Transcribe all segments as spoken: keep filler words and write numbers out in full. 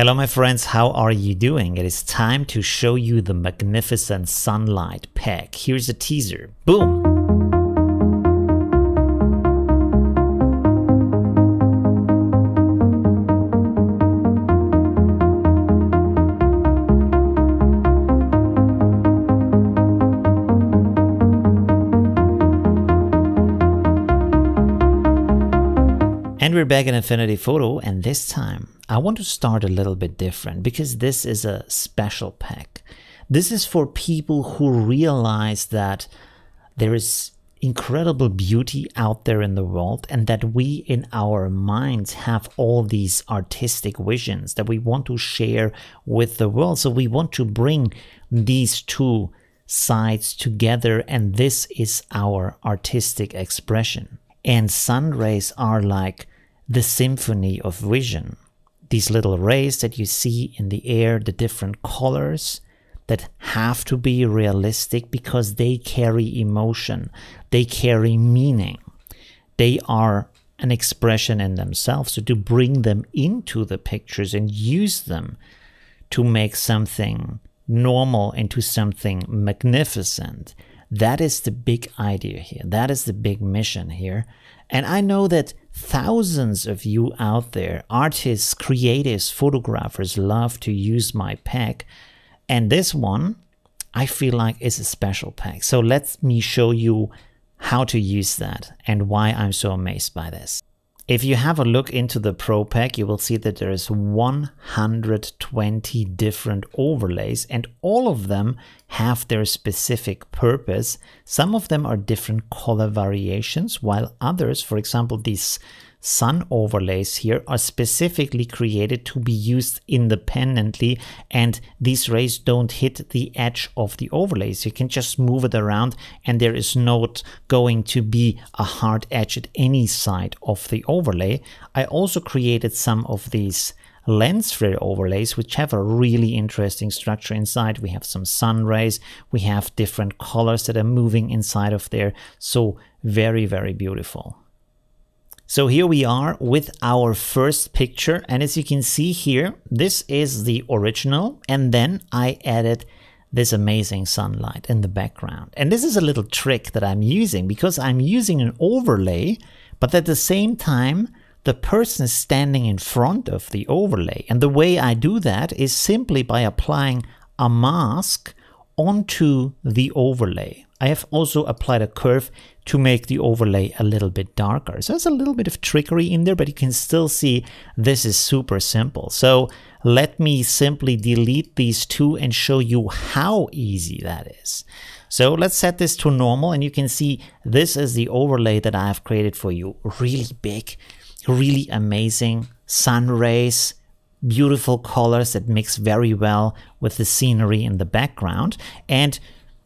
Hello my friends, how are you doing? It is time to show you the Magnificent Sun Light Pack. Here's a teaser. Boom! And we're back in Affinity Photo, and this time I want to start a little bit different because this is a special pack. This is for people who realize that there is incredible beauty out there in the world and that we in our minds have all these artistic visions that we want to share with the world. So we want to bring these two sides together, and this is our artistic expression. And sun rays are like the symphony of vision. These little rays that you see in the air, the different colors that have to be realistic because they carry emotion, they carry meaning. They are an expression in themselves. So to bring them into the pictures and use them to make something normal into something magnificent, that is the big idea here. That is the big mission here. And I know that thousands of you out there, artists, creatives, photographers, love to use my pack. And this one, I feel like is a special pack. So let me show you how to use that and why I'm so amazed by this. If you have a look into the Pro Pack, you will see that there is one hundred twenty different overlays, and all of them have their specific purpose. Some of them are different color variations, while others, for example, these sun overlays here, are specifically created to be used independently, and these rays don't hit the edge of the overlays. You can just move it around and there is not going to be a hard edge at any side of the overlay. I also created some of these lens flare overlays which have a really interesting structure inside. We have some sun rays, we have different colors that are moving inside of there, so very very beautiful. So here we are with our first picture, and as you can see here, this is the original, and then I added this amazing sunlight in the background. And this is a little trick that I'm using because I'm using an overlay, but at the same time the person is standing in front of the overlay, and the way I do that is simply by applying a mask onto the overlay. I have also applied a curve to make the overlay a little bit darker. So there's a little bit of trickery in there, but you can still see this is super simple. So let me simply delete these two and show you how easy that is. So let's set this to normal, and you can see this is the overlay that I have created for you. Really big, really amazing sun rays, beautiful colors that mix very well with the scenery in the background. And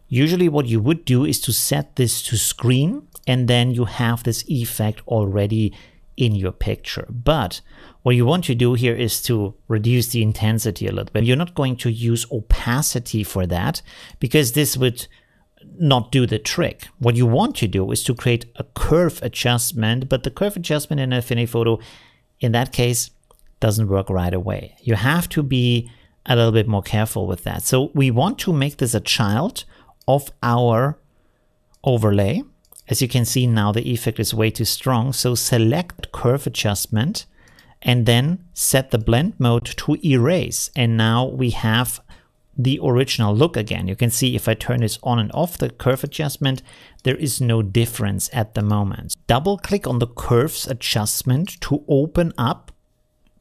usually what you would do is to set this to screen, and then you have this effect already in your picture. But what you want to do here is to reduce the intensity a little bit. You're not going to use opacity for that because this would not do the trick. What you want to do is to create a curve adjustment, but the curve adjustment in Affinity Photo in that case doesn't work right away. You have to be a little bit more careful with that. So we want to make this a child of our overlay. As you can see now, the effect is way too strong, so select curve adjustment and then set the blend mode to erase, and now we have the original look again. You can see if I turn this on and off the curve adjustment, there is no difference at the moment. Double click on the curves adjustment to open up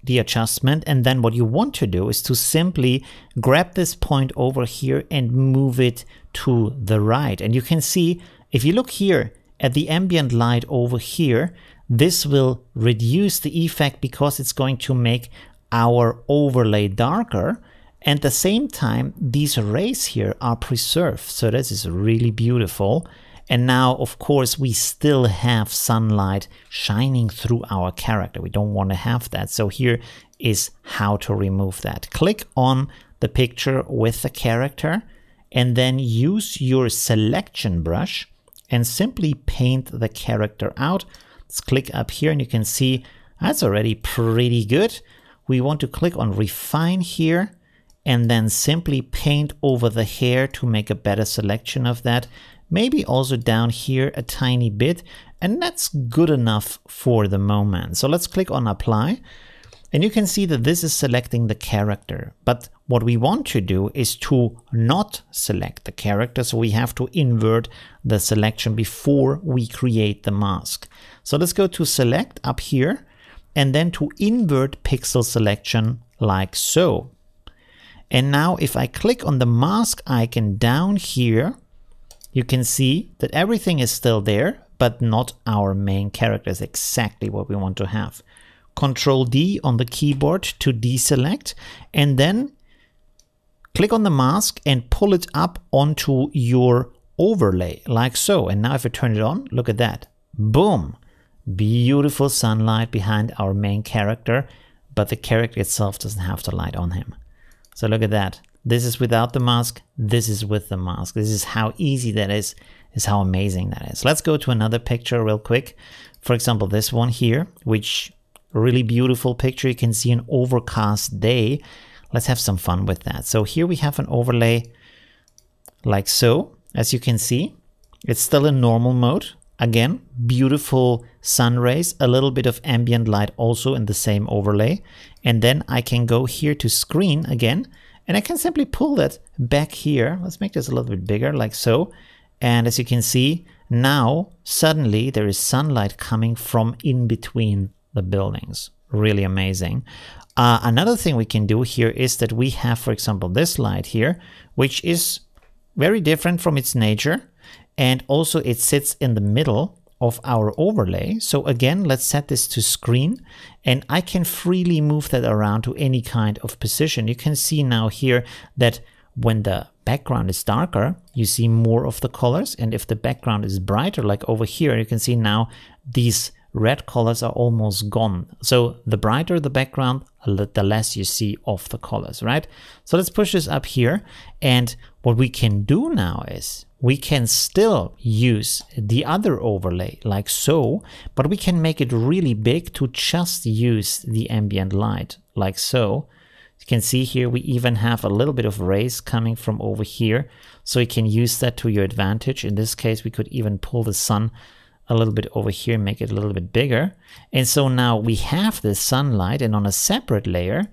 the adjustment, and then what you want to do is to simply grab this point over here and move it to the right. And you can see, if you look here at the ambient light over here, this will reduce the effect because it's going to make our overlay darker, and at the same time these rays here are preserved. So this is really beautiful. And now, of course, we still have sunlight shining through our character. We don't want to have that. So here is how to remove that. Click on the picture with the character and then use your selection brush and simply paint the character out. Let's click up here and you can see that's already pretty good. we want to click on refine here and then simply paint over the hair to make a better selection of that. Maybe also down here a tiny bit, and that's good enough for the moment. So let's click on apply, and you can see that this is selecting the character. But what we want to do is to not select the character, so we have to invert the selection before we create the mask. So let's go to select up here, and then to invert pixel selection like so. And now if I click on the mask icon down here, you can see that everything is still there, but not our main character. It's exactly what we want to have. Control D on the keyboard to deselect, and then click on the mask and pull it up onto your overlay like so. And now if I turn it on, look at that. Boom. Beautiful sunlight behind our main character, but the character itself doesn't have the light on him. So look at that. This is without the mask. This is with the mask. This is how easy that is, is how amazing that is. Let's go to another picture real quick. For example, this one here, which really beautiful picture. You can see an overcast day. Let's have some fun with that. So here we have an overlay like so. As you can see, it's still in normal mode. Again, beautiful sun rays, a little bit of ambient light also in the same overlay. And then I can go here to screen again, and I can simply pull that back here. Let's make this a little bit bigger like so. And as you can see, now suddenly there is sunlight coming from in between the buildings. Really amazing. Uh, another thing we can do here is that we have, for example, this light here, which is very different from its nature. And also it sits in the middle of our overlay. So again, let's set this to screen, and I can freely move that around to any kind of position. You can see now here that when the background is darker, you see more of the colors. And if the background is brighter, like over here, you can see now these red colors are almost gone. So the brighter the background, the less you see of the colors, right? So let's push this up here. And what we can do now is we can still use the other overlay like so, but we can make it really big to just use the ambient light like so. You can see here we even have a little bit of rays coming from over here. So you can use that to your advantage. In this case, we could even pull the sun a little bit over here and make it a little bit bigger. And so now we have this sunlight, and on a separate layer,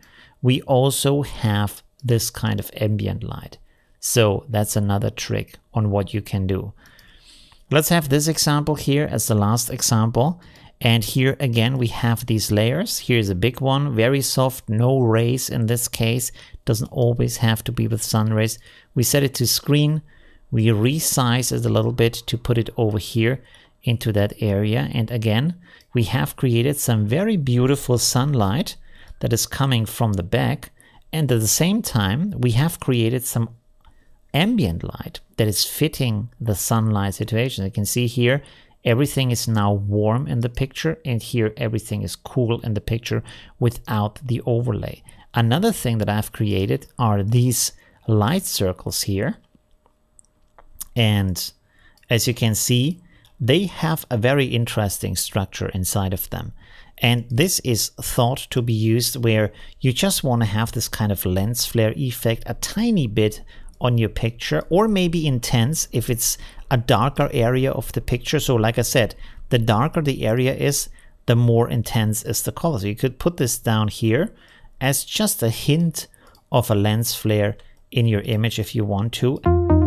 we also have this kind of ambient light. So that's another trick on what you can do. Let's have this example here as the last example. And here again, we have these layers. Here's a big one, very soft, no rays in this case. Doesn't always have to be with sun rays. We set it to screen. We resize it a little bit to put it over here into that area. And again, we have created some very beautiful sunlight that is coming from the back. And at the same time, we have created some ambient light that is fitting the sunlight situation. You can see here everything is now warm in the picture, and here everything is cool in the picture without the overlay. Another thing that I've created are these light circles here, and as you can see, they have a very interesting structure inside of them. And this is thought to be used where you just want to have this kind of lens flare effect a tiny bit on your picture, or maybe intense if it's a darker area of the picture. So like I said, the darker the area is, the more intense is the color. So you could put this down here as just a hint of a lens flare in your image if you want to.